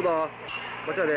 速度哦，我这里。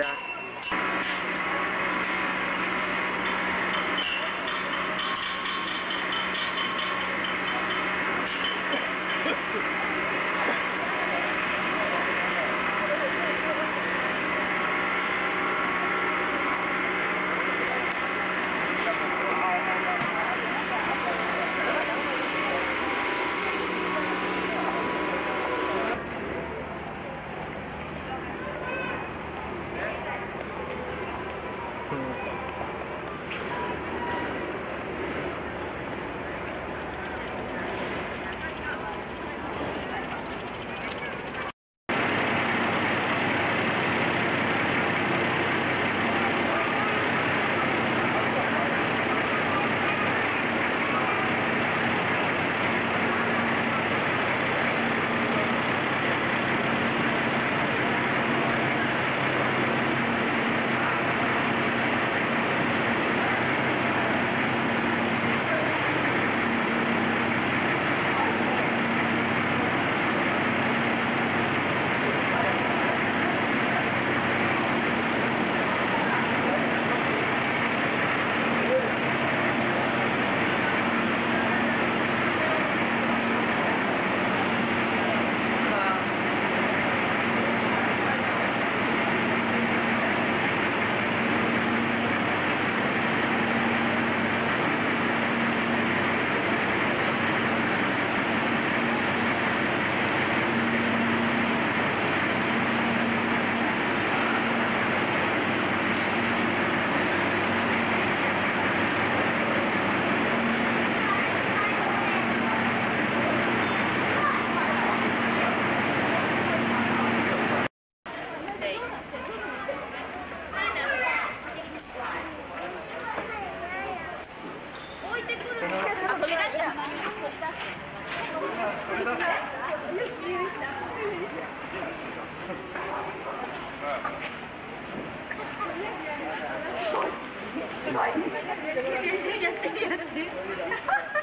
やってるやってる。